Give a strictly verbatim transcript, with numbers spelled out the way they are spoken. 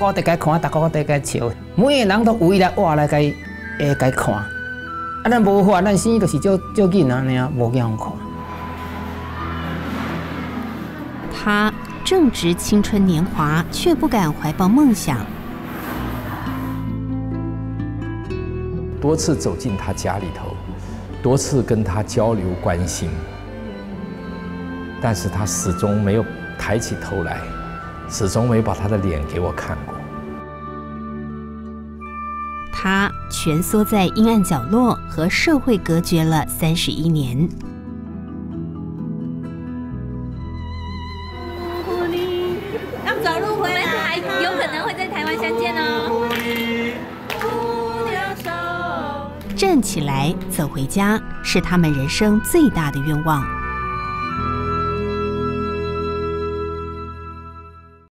我得该看，大家我得该笑。每个人都为了活来该诶该看，啊，咱无法，咱生就是照照囡仔呢，无去互看。他正值青春年华，却不敢怀抱梦想。多次走进他家里头，多次跟他交流关心，但是他始终没有抬起头来。 始终没把他的脸给我看过。他蜷缩在阴暗角落，和社会隔绝了三十一年。要走路回来，有可能会在台湾相见哦。站起来走回家，是他们人生最大的愿望。